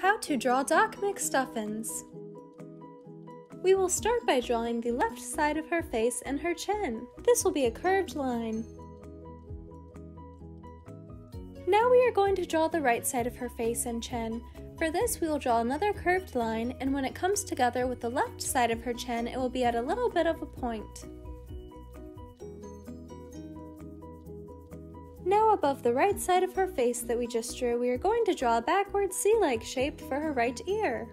How to draw Doc McStuffins. We will start by drawing the left side of her face and her chin. This will be a curved line. Now we are going to draw the right side of her face and chin. For this, we will draw another curved line, and when it comes together with the left side of her chin, it will be at a little bit of a point. Now above the right side of her face that we just drew, we are going to draw a backward C-like shape for her right ear.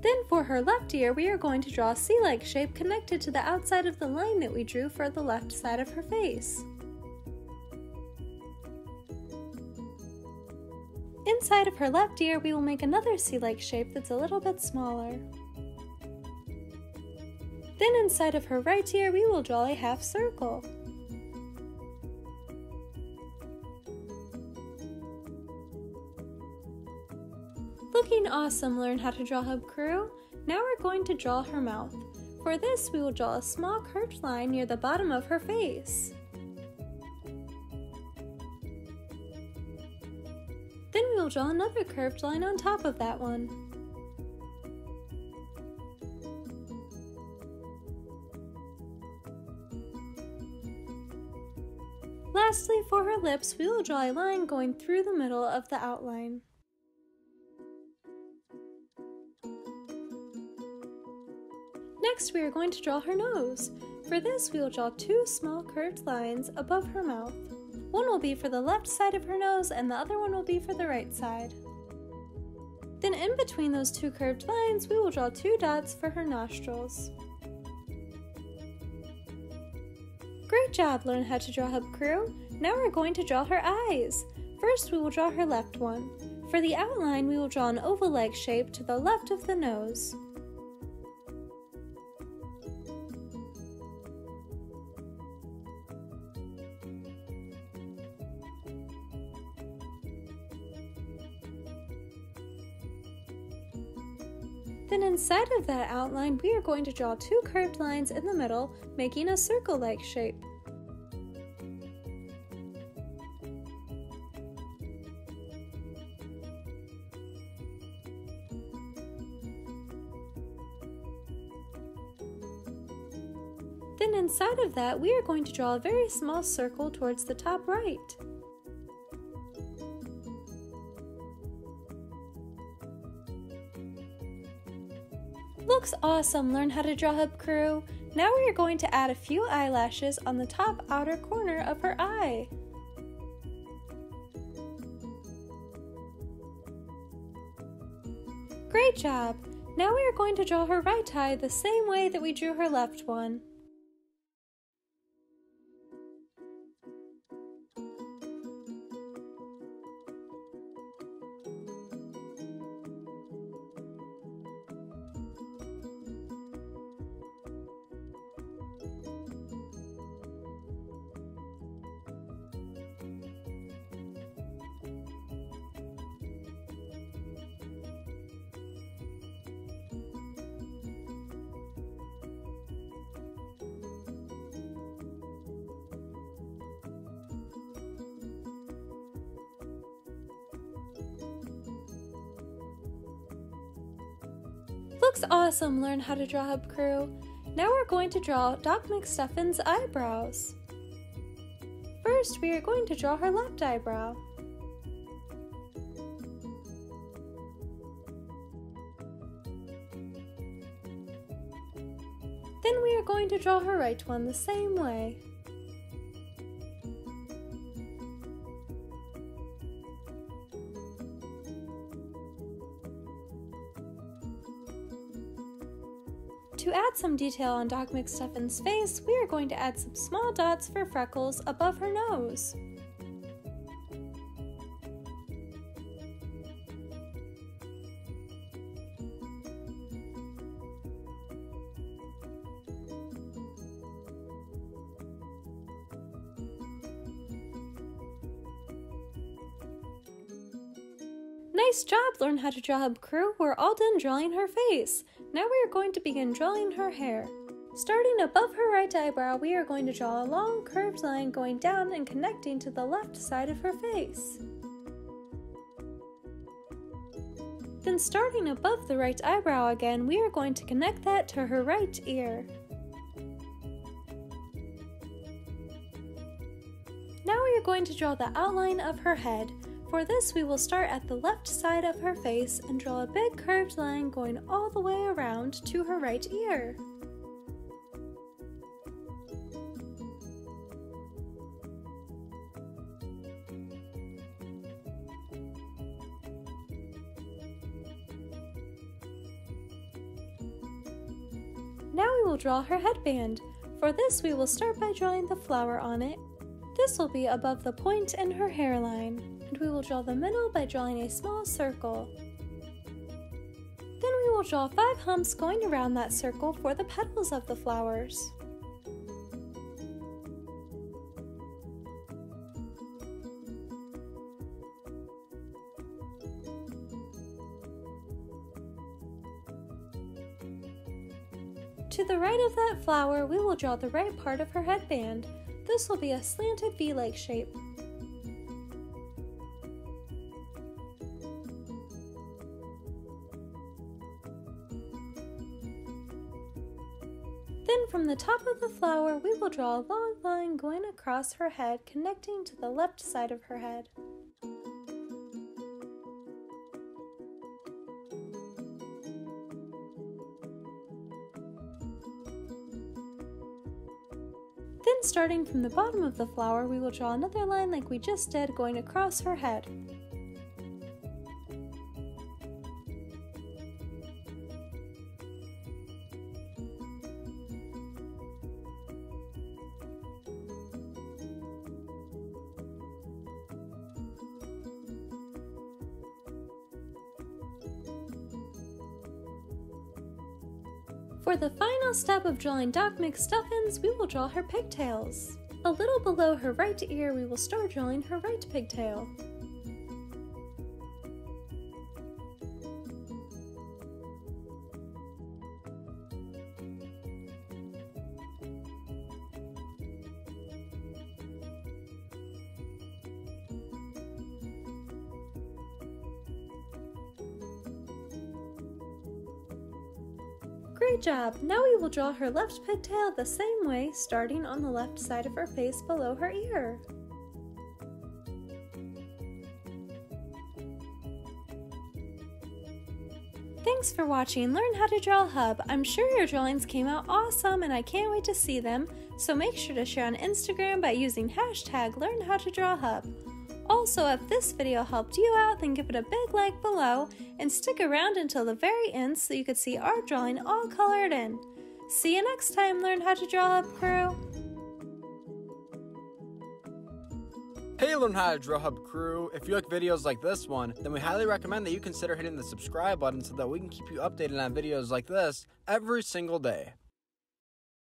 Then for her left ear, we are going to draw a C-like shape connected to the outside of the line that we drew for the left side of her face. Inside of her left ear, we will make another C-like shape that's a little bit smaller. Then inside of her right ear, we will draw a half circle. Looking awesome, Learn How to Draw Hub crew! Now we're going to draw her mouth. For this, we will draw a small curved line near the bottom of her face. Then we will draw another curved line on top of that one. Lastly, for her lips, we will draw a line going through the middle of the outline. Next, we are going to draw her nose. For this, we will draw two small curved lines above her mouth. One will be for the left side of her nose, and the other one will be for the right side. Then in between those two curved lines, we will draw two dots for her nostrils. Great job, Learn How to Draw Hub crew! Now we're going to draw her eyes. First, we will draw her left one. For the outline, we will draw an oval-like shape to the left of the nose. Then inside of that outline, we are going to draw two curved lines in the middle, making a circle-like shape. Then inside of that, we are going to draw a very small circle towards the top right. Looks awesome, Learn How to Draw Hub crew! Now we are going to add a few eyelashes on the top outer corner of her eye. Great job! Now we are going to draw her right eye the same way that we drew her left one. Looks awesome, Learn How to Draw Hub crew! Now we're going to draw Doc McStuffins' eyebrows. First, we are going to draw her left eyebrow. Then we are going to draw her right one the same way. To add some detail on Doc McStuffins' face, we are going to add some small dots for freckles above her nose. Nice job, Learn How to Draw Hub crew! We're all done drawing her face. Now we are going to begin drawing her hair. Starting above her right eyebrow, we are going to draw a long curved line going down and connecting to the left side of her face. Then starting above the right eyebrow again, we are going to connect that to her right ear. Now we are going to draw the outline of her head. For this, we will start at the left side of her face and draw a big curved line going all the way around to her right ear. Now we will draw her headband. For this, we will start by drawing the flower on it. This will be above the point in her hairline, and we will draw the middle by drawing a small circle. Then we will draw 5 humps going around that circle for the petals of the flowers. To the right of that flower, we will draw the right part of her headband. This will be a slanted V-like shape. Then from the top of the flower, we will draw a long line going across her head, connecting to the left side of her head. Then starting from the bottom of the flower, we will draw another line like we just did, going across her head. For the final step of drawing Doc McStuffins, we will draw her pigtails. A little below her right ear, we will start drawing her right pigtail. Great job! Now we will draw her left pigtail the same way, starting on the left side of her face below her ear. Thanks for watching Learn How to Draw Hub. I'm sure your drawings came out awesome and I can't wait to see them, so make sure to share on Instagram by using #LearnHowToDrawHub. Also, if this video helped you out, then give it a big like below and stick around until the very end so you can see our drawing all colored in. See you next time, Learn How to Draw Hub crew! Hey Learn How to Draw Hub crew! If you like videos like this one, then we highly recommend that you consider hitting the subscribe button so that we can keep you updated on videos like this every single day.